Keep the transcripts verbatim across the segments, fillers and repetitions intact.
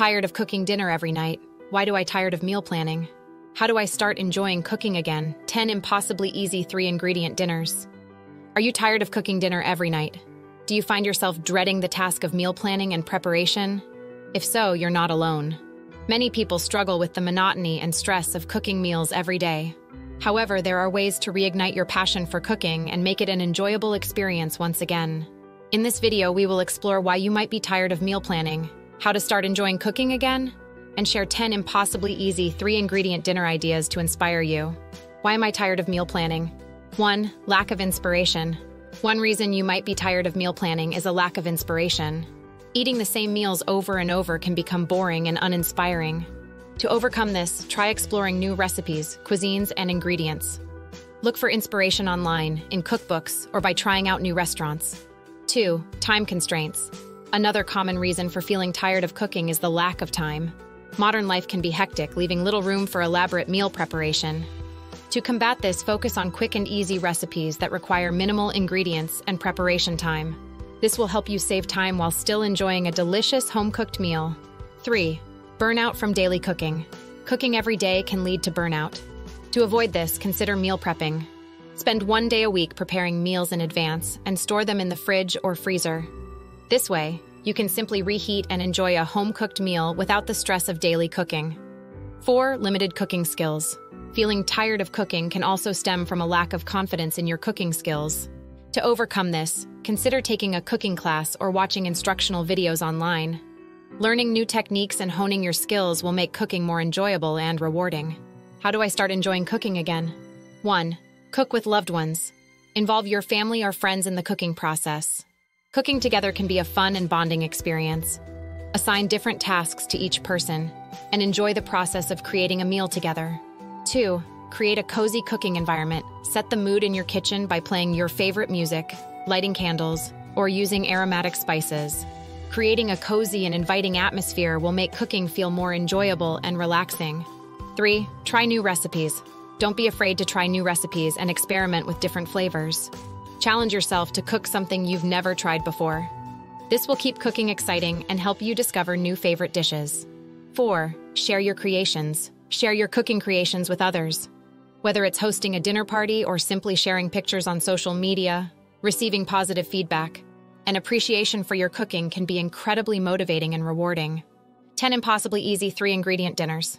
Tired of cooking dinner every night. Why do I tired of meal planning? How do I start enjoying cooking again? ten impossibly easy three-ingredient dinners. Are you tired of cooking dinner every night? Do you find yourself dreading the task of meal planning and preparation? If so, you're not alone. Many people struggle with the monotony and stress of cooking meals every day. However, there are ways to reignite your passion for cooking and make it an enjoyable experience once again. In this video, we will explore why you might be tired of meal planning, how to start enjoying cooking again, and share ten impossibly easy three-ingredient dinner ideas to inspire you. Why am I tired of meal planning? one Lack of inspiration. One reason you might be tired of meal planning is a lack of inspiration. Eating the same meals over and over can become boring and uninspiring. To overcome this, try exploring new recipes, cuisines, and ingredients. Look for inspiration online, in cookbooks, or by trying out new restaurants. two Time constraints. Another common reason for feeling tired of cooking is the lack of time. Modern life can be hectic, leaving little room for elaborate meal preparation. To combat this, focus on quick and easy recipes that require minimal ingredients and preparation time. This will help you save time while still enjoying a delicious home-cooked meal. three Burnout from daily cooking. Cooking every day can lead to burnout. To avoid this, consider meal prepping. Spend one day a week preparing meals in advance and store them in the fridge or freezer. This way, you can simply reheat and enjoy a home-cooked meal without the stress of daily cooking. four Limited cooking skills. Feeling tired of cooking can also stem from a lack of confidence in your cooking skills. To overcome this, consider taking a cooking class or watching instructional videos online. Learning new techniques and honing your skills will make cooking more enjoyable and rewarding. How do I start enjoying cooking again? one Cook with loved ones. Involve your family or friends in the cooking process. Cooking together can be a fun and bonding experience. Assign different tasks to each person and enjoy the process of creating a meal together. two Create a cozy cooking environment. Set the mood in your kitchen by playing your favorite music, lighting candles, or using aromatic spices. Creating a cozy and inviting atmosphere will make cooking feel more enjoyable and relaxing. three Try new recipes. Don't be afraid to try new recipes and experiment with different flavors. Challenge yourself to cook something you've never tried before. This will keep cooking exciting and help you discover new favorite dishes. four Share your creations. Share your cooking creations with others. Whether it's hosting a dinner party or simply sharing pictures on social media, receiving positive feedback and appreciation for your cooking can be incredibly motivating and rewarding. ten impossibly easy three-ingredient dinners.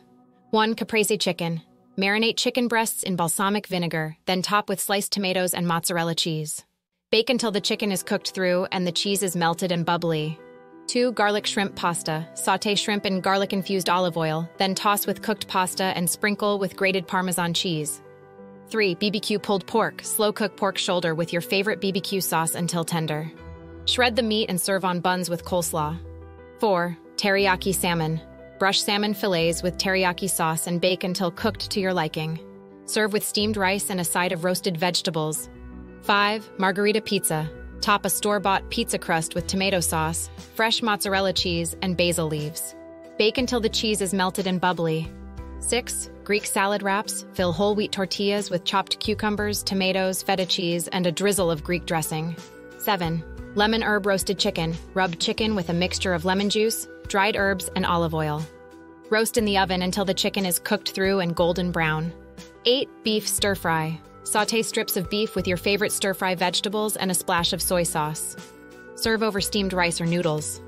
one Caprese chicken. Marinate chicken breasts in balsamic vinegar, then top with sliced tomatoes and mozzarella cheese. Bake until the chicken is cooked through and the cheese is melted and bubbly. two Garlic shrimp pasta. Sauté shrimp in garlic-infused olive oil, then toss with cooked pasta and sprinkle with grated Parmesan cheese. three B B Q pulled pork. Slow-cook pork shoulder with your favorite B B Q sauce until tender. Shred the meat and serve on buns with coleslaw. four Teriyaki salmon. Brush salmon fillets with teriyaki sauce and bake until cooked to your liking. Serve with steamed rice and a side of roasted vegetables. five Margherita pizza. Top a store-bought pizza crust with tomato sauce, fresh mozzarella cheese, and basil leaves. Bake until the cheese is melted and bubbly. six Greek salad wraps. Fill whole wheat tortillas with chopped cucumbers, tomatoes, feta cheese, and a drizzle of Greek dressing. seven Lemon herb roasted chicken. Rub chicken with a mixture of lemon juice, dried herbs, and olive oil. Roast in the oven until the chicken is cooked through and golden brown. eight Beef stir-fry. Sauté strips of beef with your favorite stir-fry vegetables and a splash of soy sauce. Serve over steamed rice or noodles.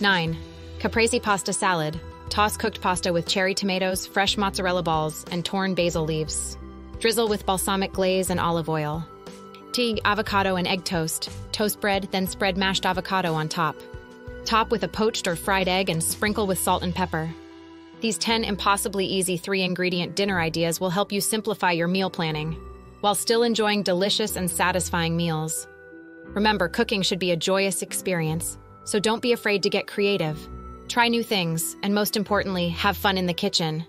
nine Caprese pasta salad. Toss cooked pasta with cherry tomatoes, fresh mozzarella balls, and torn basil leaves. Drizzle with balsamic glaze and olive oil. ten Avocado and egg toast. Toast bread, then spread mashed avocado on top. Top with a poached or fried egg and sprinkle with salt and pepper. These ten impossibly easy three-ingredient dinner ideas will help you simplify your meal planning while still enjoying delicious and satisfying meals. Remember, cooking should be a joyous experience, so don't be afraid to get creative. Try new things, and most importantly, have fun in the kitchen.